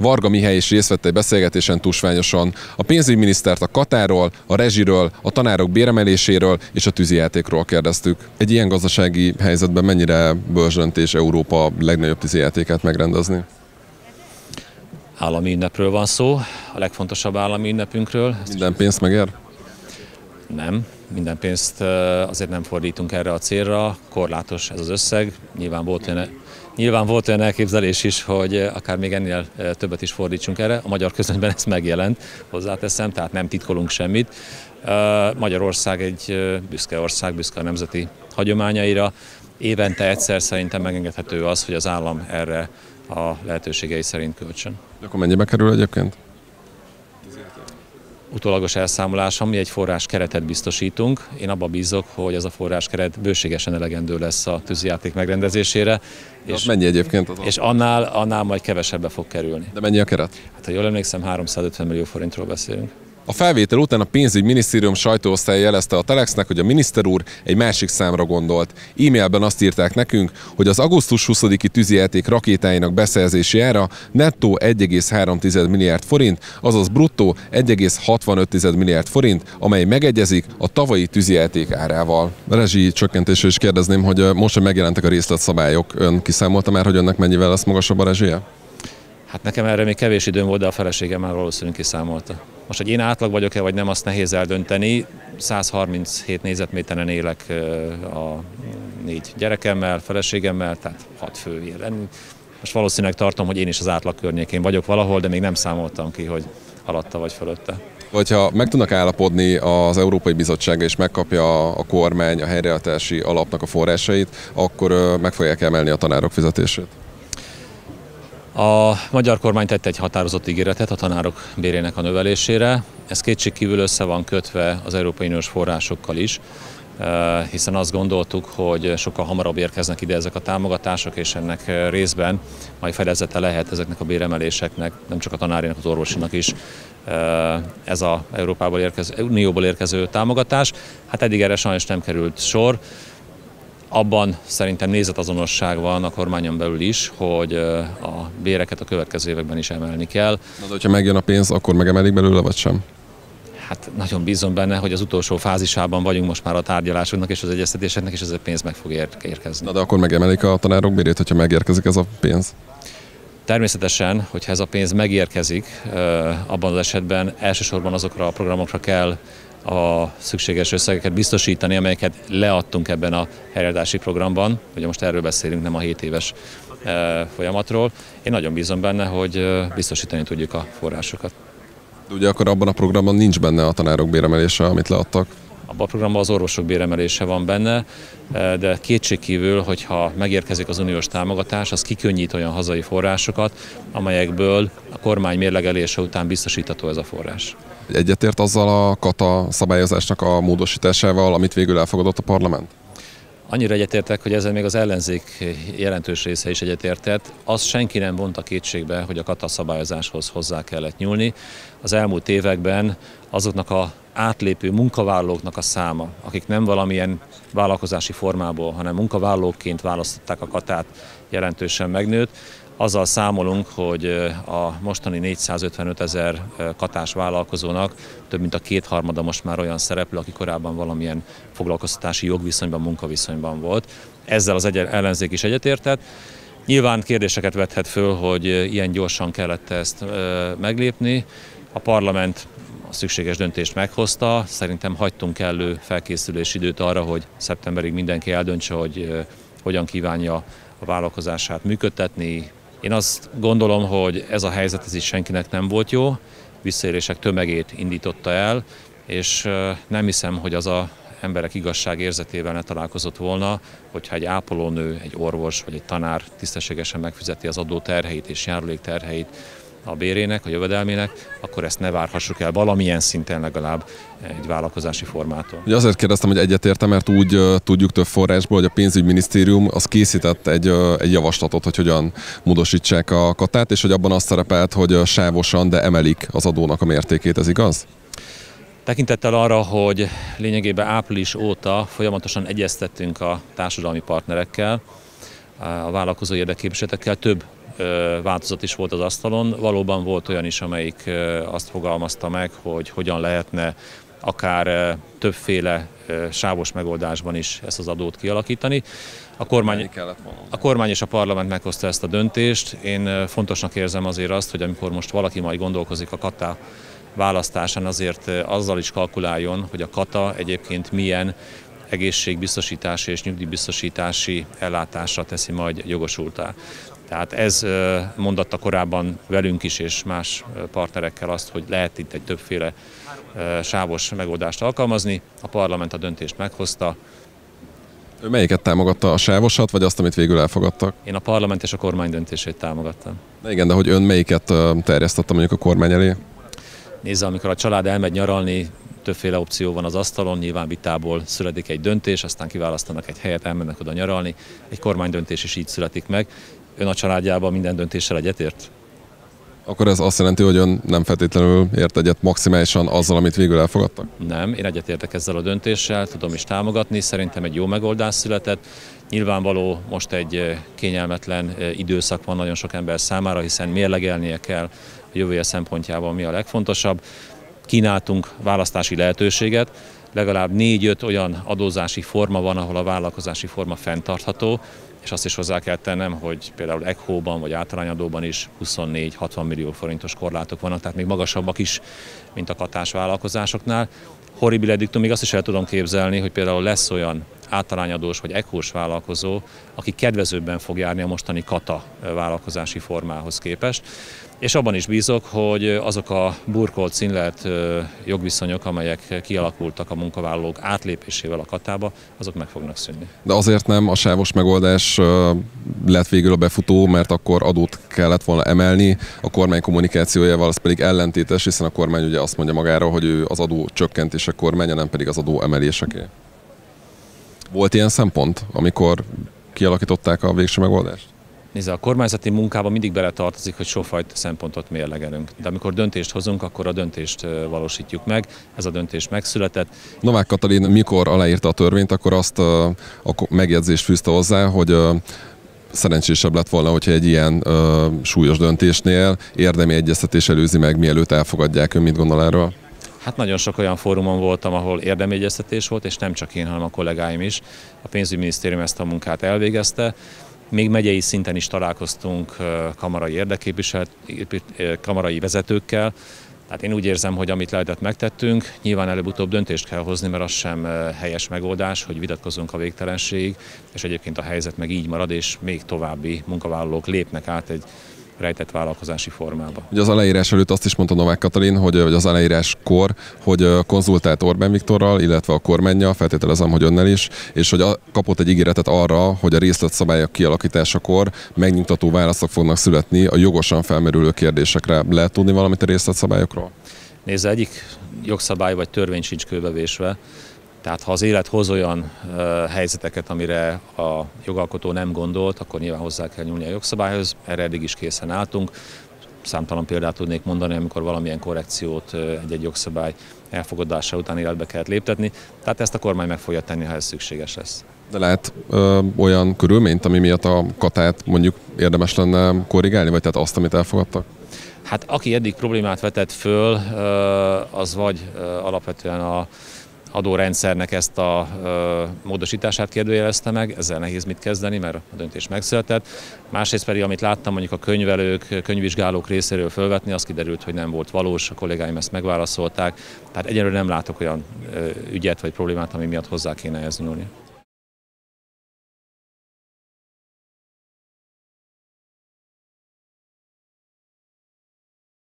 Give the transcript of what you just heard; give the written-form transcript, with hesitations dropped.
Varga Mihály is részt vett egy beszélgetésen tusványosan a pénzügyminisztert a katáról, a rezsiről, a tanárok béremeléséről és a tűzijátékról kérdeztük. Egy ilyen gazdasági helyzetben mennyire bölcs döntés Európa legnagyobb tűzijátékát megrendezni? Állami ünnepről van szó, a legfontosabb állami ünnepünkről. Minden pénzt megér? Nem, minden pénzt azért nem fordítunk erre a célra, korlátos ez az összeg. Nyilván volt olyan elképzelés is, hogy akár még ennél többet is fordítsunk erre. A magyar közönyben ez megjelent, hozzáteszem, tehát nem titkolunk semmit. Magyarország egy büszke ország, büszke a nemzeti hagyományaira. Évente egyszer szerintem megengedhető az, hogy az állam erre a lehetőségei szerint költsön. Akkor mennyibe kerül egyébként? Utólagos elszámolás, ami egy forrás keretet biztosítunk. Én abba bízok, hogy ez a forrás keret bőségesen elegendő lesz a tűzijáték megrendezésére. És mennyi egyébként? És annál majd kevesebbe fog kerülni. De mennyi a keret? Hát, ha jól emlékszem, 350 millió forintról beszélünk. A felvétel után a pénzügyminisztérium sajtóosztálya jelezte a Telexnek, hogy a miniszter úr egy másik számra gondolt. E-mailben azt írták nekünk, hogy az augusztus 20-i tűzijáték rakétáinak beszerzési ára nettó 1,3 milliárd forint, azaz bruttó 1,65 milliárd forint, amely megegyezik a tavalyi tűzijáték árával. A rezsi csökkentésről is kérdezném, hogy most, hogy megjelentek a részletszabályok, ön kiszámolta már, hogy önnek mennyivel lesz magasabb a rezsie? Hát nekem erre még kevés időm volt, de a feleségem már valószínűleg kiszámolta. Most, hogy én átlag vagyok-e vagy nem, azt nehéz eldönteni. 137 négyzetméteren élek a 4 gyerekemmel, feleségemmel, tehát 6 fő él. Most valószínűleg tartom, hogy én is az átlag környékén vagyok valahol, de még nem számoltam ki, hogy alatta vagy fölötte. Hogyha meg tudnak állapodni az Európai Bizottsága és megkapja a kormány a helyreállítási alapnak a forrásait, akkor meg fogják emelni a tanárok fizetését? A magyar kormány tett egy határozott ígéretet a tanárok bérének a növelésére. Ez kétségkívül össze van kötve az Európai Uniós forrásokkal is, hiszen azt gondoltuk, hogy sokkal hamarabb érkeznek ide ezek a támogatások, és ennek részben majd fedezete lehet ezeknek a béremeléseknek, nem csak a tanárinak, az orvosinak is ez az Unióból érkező támogatás. Hát eddig erre sajnos nem került sor. Abban szerintem nézetazonosság van a kormányon belül is, hogy a béreket a következő években is emelni kell. Na, de hogyha megjön a pénz, akkor megemelik belőle, vagy sem? Hát nagyon bízom benne, hogy az utolsó fázisában vagyunk most már a tárgyalásoknak és az egyeztetéseknek, és ez a pénz meg fog érkezni. Na, de akkor megemelik a tanárok bérét, hogyha megérkezik ez a pénz? Természetesen, hogyha ez a pénz megérkezik, abban az esetben elsősorban azokra a programokra kell a szükséges összegeket biztosítani, amelyeket leadtunk ebben a helyreadási programban. Ugye most erről beszélünk, nem a 7 éves folyamatról. Én nagyon bízom benne, hogy biztosítani tudjuk a forrásokat. De ugye akkor abban a programban nincs benne a tanárok béremelése, amit leadtak? Abban a programban az orvosok béremelése van benne, de kétségkívül, hogyha megérkezik az uniós támogatás, az kikönnyít olyan hazai forrásokat, amelyekből a kormány mérlegelése után biztosítható ez a forrás. Egyetért azzal a kata szabályozásnak a módosításával, amit végül elfogadott a parlament? Annyira egyetértek, hogy ezzel még az ellenzék jelentős része is egyetértett. Azt senki nem vonta kétségbe, hogy a kata szabályozáshoz hozzá kellett nyúlni. Az elmúlt években azoknak a átlépő munkavállalóknak a száma, akik nem valamilyen vállalkozási formából, hanem munkavállalóként választották a katát, jelentősen megnőtt. Azzal számolunk, hogy a mostani 455 000 katás vállalkozónak több mint a 2/3 most már olyan szereplő, aki korábban valamilyen foglalkoztatási jogviszonyban, munkaviszonyban volt. Ezzel az ellenzék is egyetértett. Nyilván kérdéseket vethet föl, hogy ilyen gyorsan kellett ezt meglépni. A parlament a szükséges döntést meghozta. Szerintem hagytunk elő felkészülési időt arra, hogy szeptemberig mindenki eldöntse, hogy hogyan kívánja a vállalkozását működtetni. Én azt gondolom, hogy ez a helyzet ez is senkinek nem volt jó, visszaélések tömegét indította el, és nem hiszem, hogy az a emberek igazságérzetével ne találkozott volna, hogyha egy ápolónő, egy orvos vagy egy tanár tisztességesen megfizeti az adó terheit és járulék terheit a bérének, a jövedelmének, akkor ezt ne várhassuk el valamilyen szinten legalább egy vállalkozási formától. Ugye azért kérdeztem, hogy egyetértem, mert úgy tudjuk több forrásból, hogy a pénzügyminisztérium az készített egy javaslatot, hogy hogyan módosítsák a katát, és hogy abban azt szerepelt, hogy sávosan, de emelik az adónak a mértékét, ez igaz? Tekintettel arra, hogy lényegében április óta folyamatosan egyeztettünk a társadalmi partnerekkel, a vállalkozói érdekképviseletekkel több változat is volt az asztalon. Valóban volt olyan is, amelyik azt fogalmazta meg, hogy hogyan lehetne akár többféle sávos megoldásban is ezt az adót kialakítani. A kormány és a parlament meghozta ezt a döntést. Én fontosnak érzem azért azt, hogy amikor most valaki majd gondolkozik a kata választásán, azért azzal is kalkuláljon, hogy a kata egyébként milyen egészségbiztosítási és nyugdíjbiztosítási ellátásra teszi majd jogosultá. Tehát ez mondatta korábban velünk is és más partnerekkel azt, hogy lehet itt egy többféle sávos megoldást alkalmazni. A parlament a döntést meghozta. Ő melyiket támogatta, a sávosat, vagy azt, amit végül elfogadtak? Én a parlament és a kormány döntését támogattam. Na igen, de hogy ön melyiket terjesztette mondjuk a kormány elé? Nézze, amikor a család elmegy nyaralni, többféle opció van az asztalon, nyilván vitából születik egy döntés, aztán kiválasztanak egy helyet, elmennek oda nyaralni. Egy kormánydöntés is így születik meg. Ön a családjában minden döntéssel egyetért? Akkor ez azt jelenti, hogy ön nem feltétlenül ért egyet maximálisan azzal, amit végül elfogadtak? Nem, én egyetértek ezzel a döntéssel, tudom is támogatni, szerintem egy jó megoldás született. Nyilvánvaló most egy kényelmetlen időszak van nagyon sok ember számára, hiszen mérlegelnie kell a jövője szempontjából mi a legfontosabb. Kínáltunk választási lehetőséget, legalább 4-5 olyan adózási forma van, ahol a vállalkozási forma fenntartható, és azt is hozzá kell tennem, hogy például ECHO-ban vagy általányadóban is 24-60 millió forintos korlátok vannak, tehát még magasabbak is, mint a katás vállalkozásoknál. Horribile dictum, még azt is el tudom képzelni, hogy például lesz olyan általányadós vagy ECHO-s vállalkozó, aki kedvezőbben fog járni a mostani kata vállalkozási formához képest. És abban is bízok, hogy azok a burkolt színlelt jogviszonyok, amelyek kialakultak a munkavállalók átlépésével a katába, azok meg fognak szűnni. De azért nem a sávos megoldás lett végül a befutó, mert akkor adót kellett volna emelni, a kormány kommunikációjával az pedig ellentétes, hiszen a kormány ugye azt mondja magára, hogy ő az adó csökkentések kormánya, nem pedig az adó emeléseké. Volt ilyen szempont, amikor kialakították a végső megoldást? Nézze, a kormányzati munkában mindig beletartozik, hogy sokfajta szempontot mérlegelünk. De amikor döntést hozunk, akkor a döntést valósítjuk meg. Ez a döntés megszületett. Novák Katalin mikor aláírta a törvényt, akkor azt a megjegyzést fűzte hozzá, hogy szerencsésebb lett volna, hogyha egy ilyen súlyos döntésnél érdemi egyeztetés előzi meg, mielőtt elfogadják. Ön mit gondol erről? Hát nagyon sok olyan fórumon voltam, ahol érdemi egyeztetés volt, és nem csak én, hanem a kollégáim is. A pénzügyminisztérium ezt a munkát elvégezte. Még megyei szinten is találkoztunk kamarai kamarai vezetőkkel. Tehát én úgy érzem, hogy amit lehetett megtettünk, nyilván előbb-utóbb döntést kell hozni, mert az sem helyes megoldás, hogy vitatkozunk a végtelenségig, és egyébként a helyzet meg így marad, és még további munkavállalók lépnek át egy rejtett vállalkozási formába. Ugye az aláírás előtt azt is mondta Novák Katalin, hogy az aláíráskor, hogy konzultált Orbán Viktorral, illetve a kormánnyal, feltételezem, hogy önnel is, és hogy kapott egy ígéretet arra, hogy a részletszabályok kialakításakor megnyugtató válaszok fognak születni a jogosan felmerülő kérdésekre. Lehet tudni valamit a részletszabályokról? Nézze, egyik jogszabály vagy törvény sincs kőbevésve. Tehát ha az élet hoz olyan helyzeteket, amire a jogalkotó nem gondolt, akkor nyilván hozzá kell nyúlni a jogszabályhoz, erre eddig is készen álltunk. Számtalan példát tudnék mondani, amikor valamilyen korrekciót egy-egy jogszabály elfogadása után életbe kellett léptetni. Tehát ezt a kormány meg fogja tenni, ha ez szükséges lesz. De lehet olyan körülményt, ami miatt a katát mondjuk érdemes lenne korrigálni, vagy tehát azt, amit elfogadtak? Hát aki eddig problémát vetett föl, az vagy alapvetően a adórendszernek ezt a módosítását kérdőjelezte meg, ezzel nehéz mit kezdeni, mert a döntés megszületett. Másrészt pedig, amit láttam mondjuk a könyvelők, könyvvizsgálók részéről fölvetni, az kiderült, hogy nem volt valós, a kollégáim ezt megválaszolták. Tehát egyelőre nem látok olyan ügyet vagy problémát, ami miatt hozzá kéne ehhez nyúlni.